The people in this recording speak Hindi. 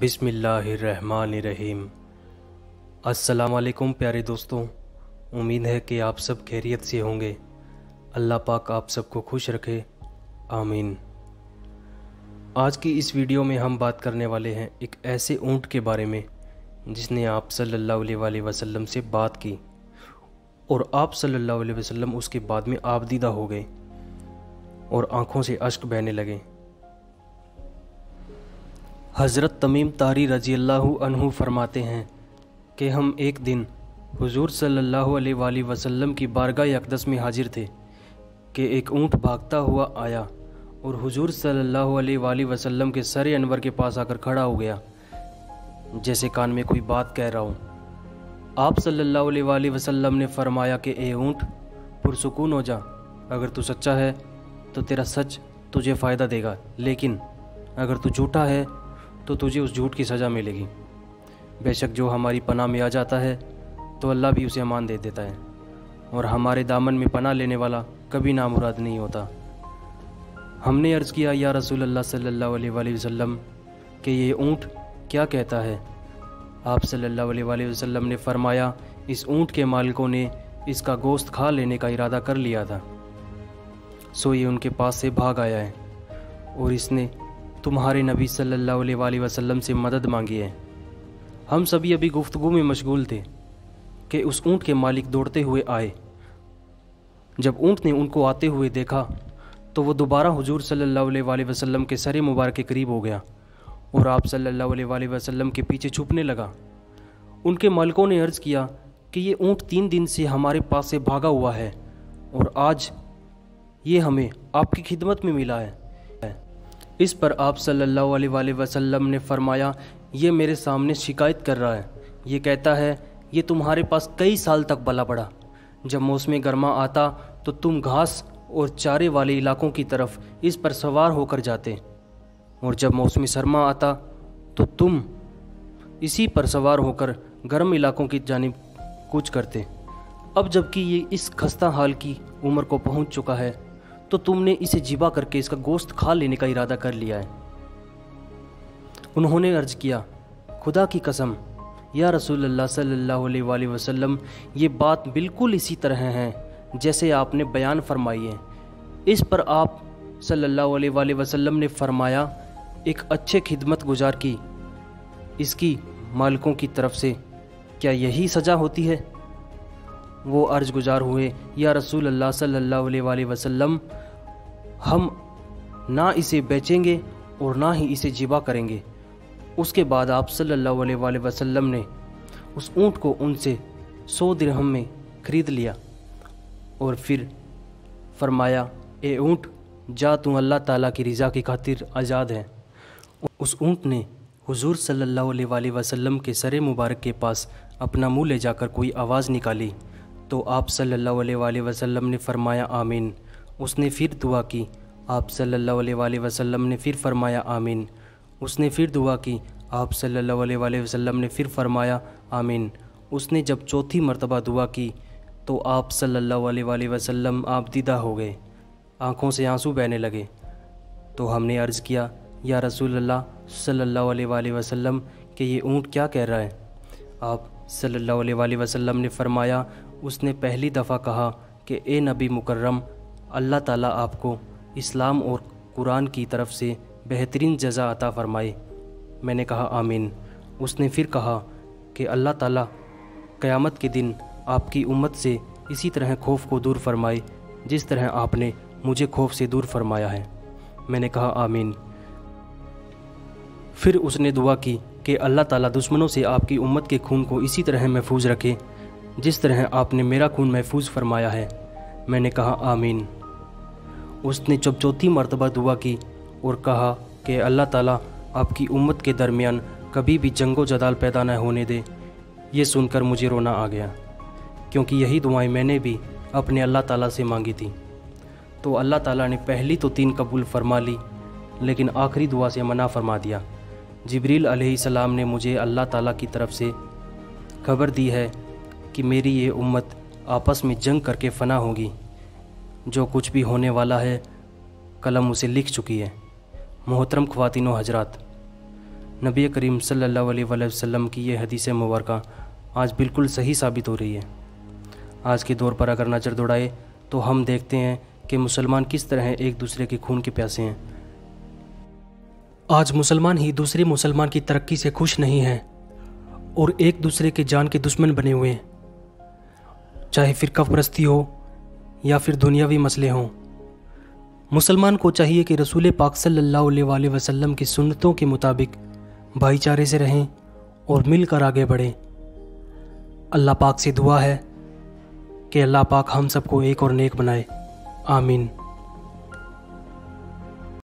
बिस्मिल्लाहिर्रहमानिर्रहीम। अस्सलामुअलैकुम प्यारे दोस्तों, उम्मीद है कि आप सब खैरियत से होंगे। अल्लाह पाक आप सबको खुश रखे, आमीन। आज की इस वीडियो में हम बात करने वाले हैं एक ऐसे ऊँट के बारे में जिसने आप सल्लल्लाहु अलैहि वसल्लम से बात की और आप सल्लल्लाहु अलैहि वसल्लम उसके बाद में आपदीदा हो गए और आँखों से अश्क बहने लगे। हज़रत तमीम तारी रज़ी अल्लाहु अन्हु फरमाते हैं कि हम एक दिन हुज़ूर सल्लल्लाहु अलैहि वसल्लम की बारगाह अक़दस में हाजिर थे कि एक ऊँट भागता हुआ आया और हुज़ूर सल्लल्लाहु अलैहि वसल्लम के सर अनवर के पास आकर खड़ा हो गया, जैसे कान में कोई बात कह रहा हो। आप सल्लल्लाहु अलैहि वसल्लम ने फरमाया कि ए ऊँट, पुरसुकून हो जा। अगर तू सच्चा है तो तेरा सच तुझे फ़ायदा देगा, लेकिन अगर तू झूठा है तो तुझे उस झूठ की सज़ा मिलेगी। बेशक जो हमारी पनाह में आ जाता है तो अल्लाह भी उसे अमान दे देता है, और हमारे दामन में पनाह लेने वाला कभी नामुराद नहीं होता। हमने अर्ज़ किया, या रसूल अल्लाह सल्लल्लाहु अलैहि वसल्लम कि ये ऊँट क्या कहता है? आप सल्लल्लाहु अलैहि वसल्लम ने फरमाया, इस ऊँट के मालिकों ने इसका गोश्त खा लेने का इरादा कर लिया था, सो ये उनके पास से भाग आया है और इसने तुम्हारे नबी सल्लल्लाहु अलैहि वसल्लम से मदद मांगी है। हम सभी अभी गुफ्तगू में मशगूल थे कि उस ऊँट के मालिक दौड़ते हुए आए। जब ऊँट ने उनको आते हुए देखा तो वो दोबारा हुजूर सल्लल्लाहु अलैहि वसल्लम के सर मुबारक के करीब हो गया और आप सल्लल्लाहु अलैहि वसल्लम के पीछे छुपने लगा। उनके मालिकों ने अर्ज़ किया कि ये ऊँट 3 दिन से हमारे पास से भागा हुआ है और आज ये हमें आपकी खिदमत में मिला है। इस पर आप सल्लल्लाहु अलैहि वसल्लम ने फरमाया, ये मेरे सामने शिकायत कर रहा है। ये कहता है ये तुम्हारे पास कई साल तक पला पड़ा। जब मौसम गर्मा आता तो तुम घास और चारे वाले इलाकों की तरफ इस पर सवार होकर जाते, और जब मौसम सरमा आता तो तुम इसी पर सवार होकर गर्म इलाकों की जानिब कूच करते। अब जबकि ये इस खस्ता हाल की उम्र को पहुँच चुका है तो तुमने इसे जिबा करके इसका गोश्त खा लेने का इरादा कर लिया है। उन्होंने अर्ज़ किया, खुदा की कसम या रसूल अल्लाह सल्लल्लाहु अलैहि वसल्लम, ये बात बिल्कुल इसी तरह है जैसे आपने बयान फरमाई है। इस पर आप सल्लल्लाहु अलैहि वसल्लम ने फरमाया, एक अच्छे खिदमत गुजार की इसकी मालिकों की तरफ से क्या यही सज़ा होती है? वो अर्ज गुजार हुए, या रसूल अल्लाह सल्लल्लाहु अलैहि वसल्लम, हम ना इसे बेचेंगे और ना ही इसे जिबा करेंगे। उसके बाद आप सल्लल्लाहु अलैहि वसल्लम ने उस ऊँट को उनसे 100 दिरहम में ख़रीद लिया और फिर फरमाया, ए ऊँट, जा, तू अल्लाह ताला की रज़ा की खातिर आज़ाद है। उस ऊँट ने हुजूर सल्लल्लाहु अलैहि वसल्लम के सर मुबारक के पास अपना मुँह ले जाकर कोई आवाज़ निकाली तो आप सल्लल्लाहु अलैहि वसल्लम ने फरमाया, आमीन। उसने फिर दुआ की। आप सल्लल्लाहु अलैहि वसल्लम ने फिर फरमाया, आमीन। उसने फिर दुआ की। आप सल्लल्लाहु अलैहि वसल्लम ने फिर फरमाया, आमीन। उसने जब चौथी मर्तबा दुआ की तो आप सल्लल्लाहु अलैहि वसल्लम आपदीदा हो गए, आँखों से आंसू बहने लगे। तो हमने अर्ज़ किया, या रसूल अल्लाह सल्लल्लाहु अलैहि वसल्लम कि ये ऊँट क्या कह रहा है? आप सल्लल्लाहु अलैहि वसल्लम ने फरमाया, उसने पहली दफ़ा कहा कि ए नबी मुकर्रम, अल्लाह ताला आपको इस्लाम और कुरान की तरफ से बेहतरीन जज़ा अता फ़रमाए। मैंने कहा, आमीन। उसने फिर कहा कि अल्लाह ताला क़यामत के दिन आपकी उम्मत से इसी तरह खौफ को दूर फरमाए जिस तरह आपने मुझे खौफ से दूर फरमाया है। मैंने कहा, आमीन। फिर उसने दुआ की कि अल्लाह ताला दुश्मनों से आपकी उम्मत के खून को इसी तरह महफूज रखे जिस तरह आपने मेरा खून महफूज फरमाया है। मैंने कहा, आमीन। उसने जब चौथी मर्तबा दुआ की और कहा कि अल्लाह ताला आपकी उम्मत के दरमियान कभी भी जंगो जदाल पैदा न होने दे। ये सुनकर मुझे रोना आ गया, क्योंकि यही दुआएं मैंने भी अपने अल्लाह ताला से मांगी थी। तो अल्लाह ताला ने पहली तो 3 कबूल फरमा ली, लेकिन आखिरी दुआ से मना फरमा दिया। जिब्रील अलैहिस्सलाम ने मुझे अल्लाह ताला की तरफ से खबर दी है कि मेरी ये उम्मत आपस में जंग करके फना होगी। जो कुछ भी होने वाला है कलम उसे लिख चुकी है। मोहतरम ख्वातिनो हजरात, नबी करीम सल्लल्लाहु अलैहि वसल्लम की ये हदीस मुबारक आज बिल्कुल सही साबित हो रही है। आज के दौर पर अगर नज़र दौड़ाए तो हम देखते हैं कि मुसलमान किस तरह एक दूसरे के खून के प्यासे हैं। आज मुसलमान ही दूसरे मुसलमान की तरक्की से खुश नहीं हैं और एक दूसरे के जान के दुश्मन बने हुए हैं, चाहे फिरकापरस्ती हो या फिर दुनियावी मसले हों। मुसलमान को चाहिए कि रसूल पाक सल्लल्लाहु अलैहि वसल्लम की सुन्नतों के मुताबिक भाईचारे से रहें और मिलकर आगे बढ़ें। अल्लाह पाक से दुआ है कि अल्लाह पाक हम सबको एक और नेक बनाए। आमीन।